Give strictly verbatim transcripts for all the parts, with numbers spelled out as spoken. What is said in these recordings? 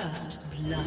First blood.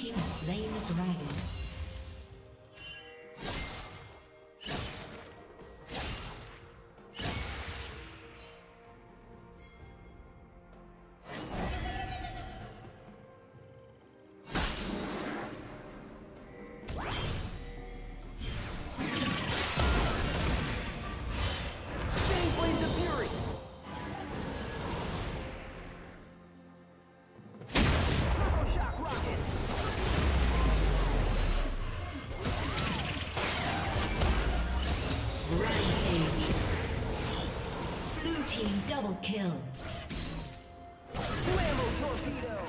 team has slain the dragon. Double kill. Flammo torpedo.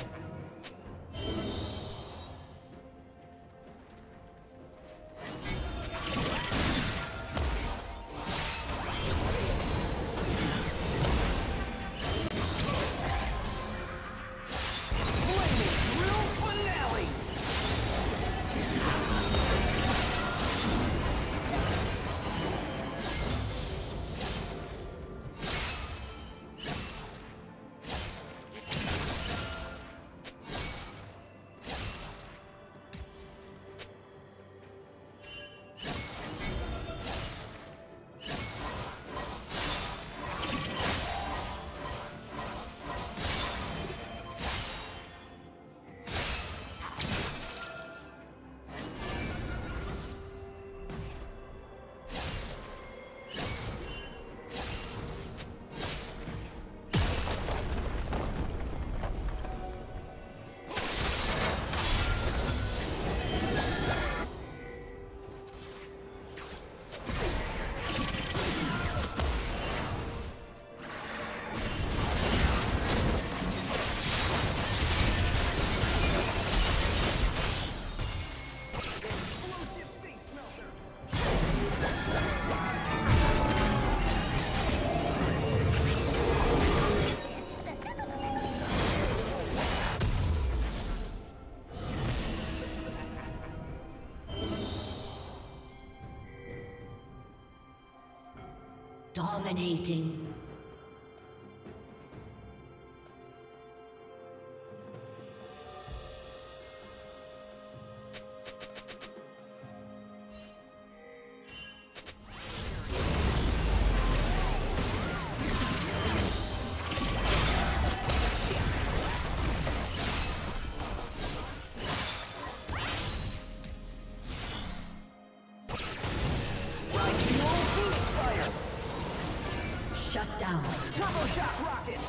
Dominating. Turbo shock rockets!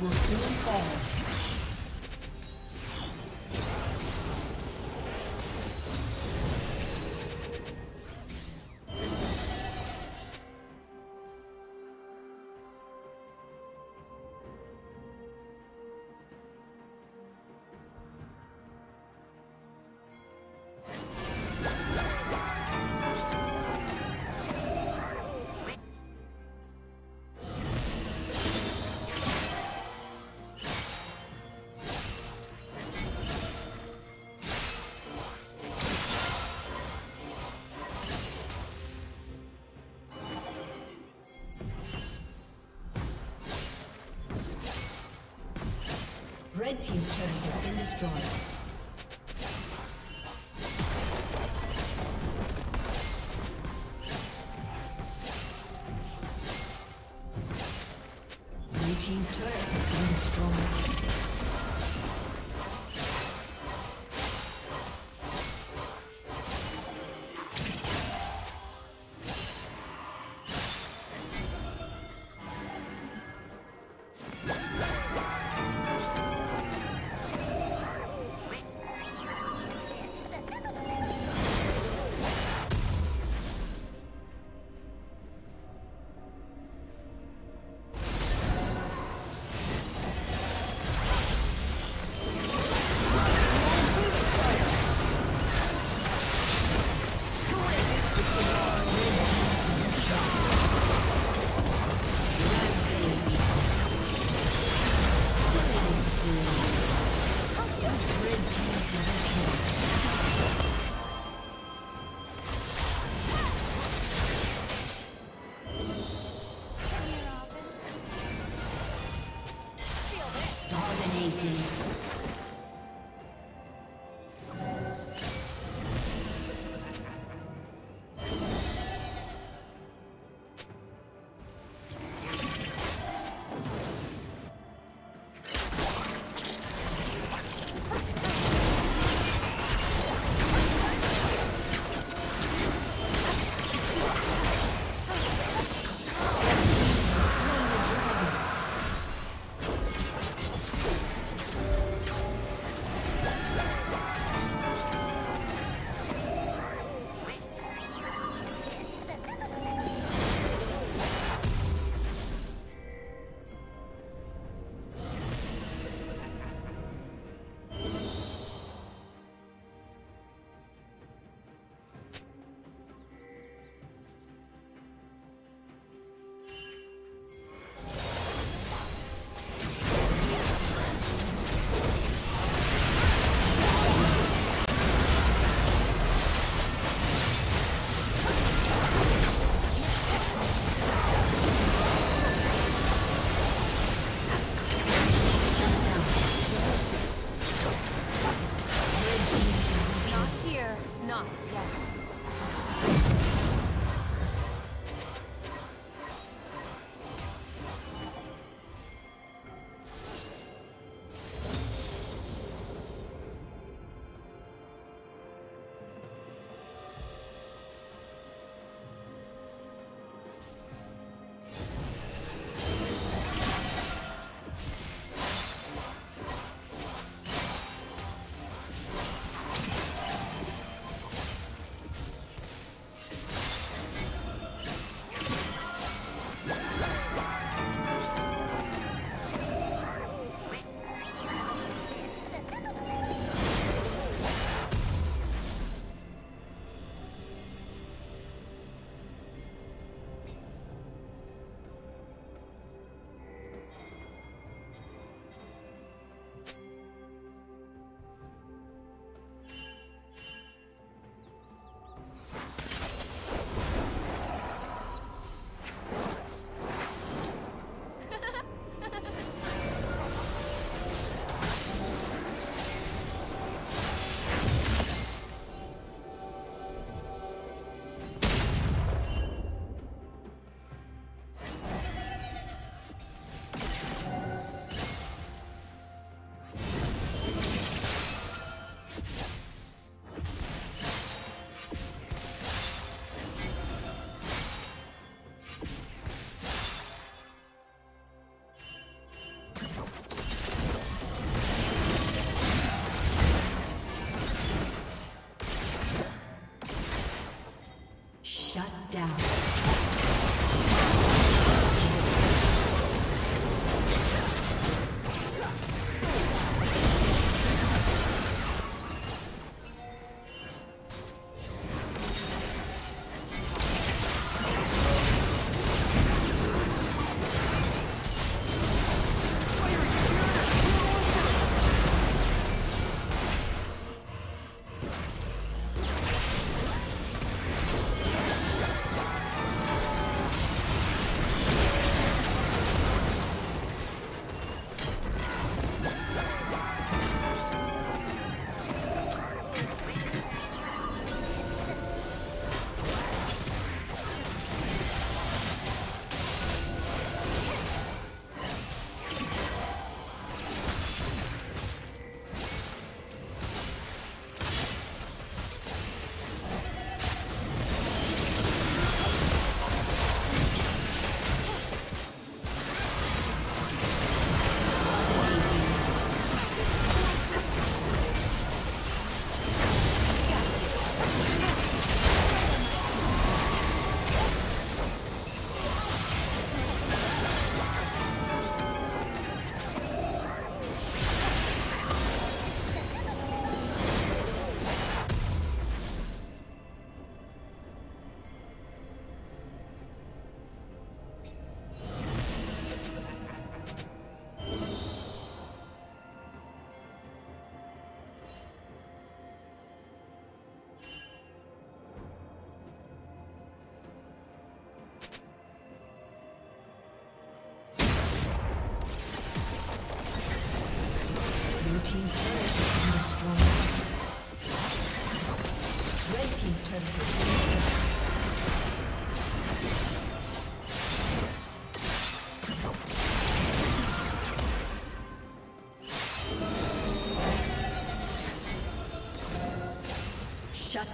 Will soon fall. Red team's turret has been destroyed. dominating.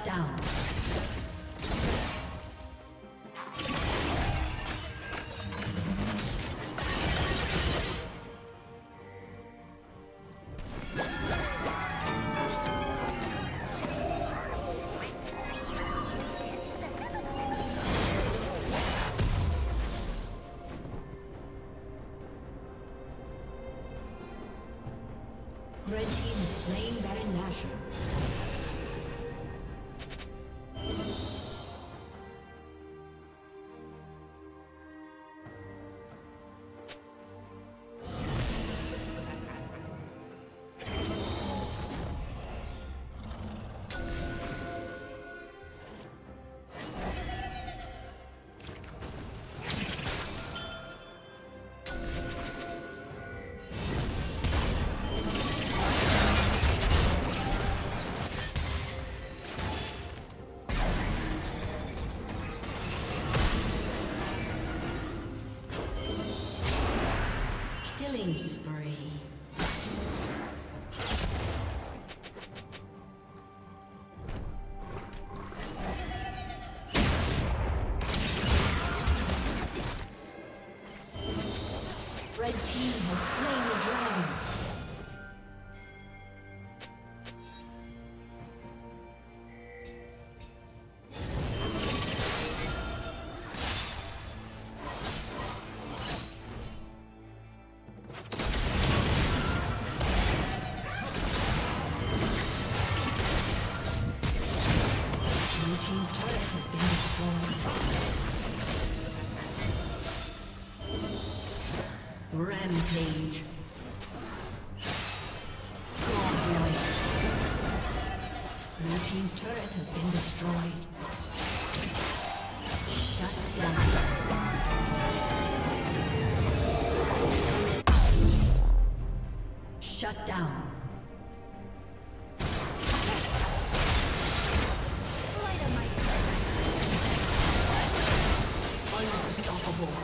down. Red team is slain Baron Nashor. Red team has slain the dragon. Blue team's turret has been destroyed. Rampage. Godlike. Blue team's turret has been destroyed. Shut down. Shut down. Light on my turret. Unstoppable.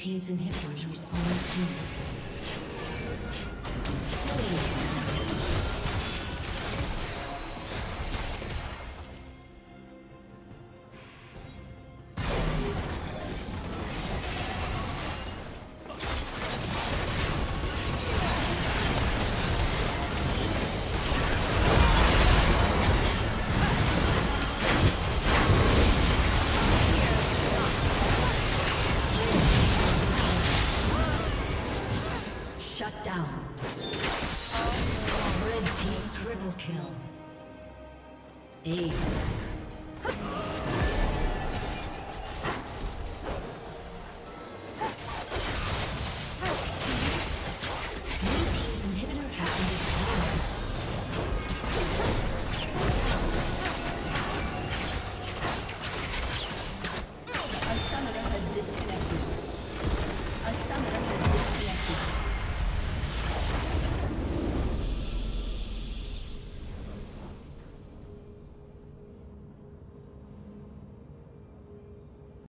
Team's inhibitors respond soon. Please. Ace.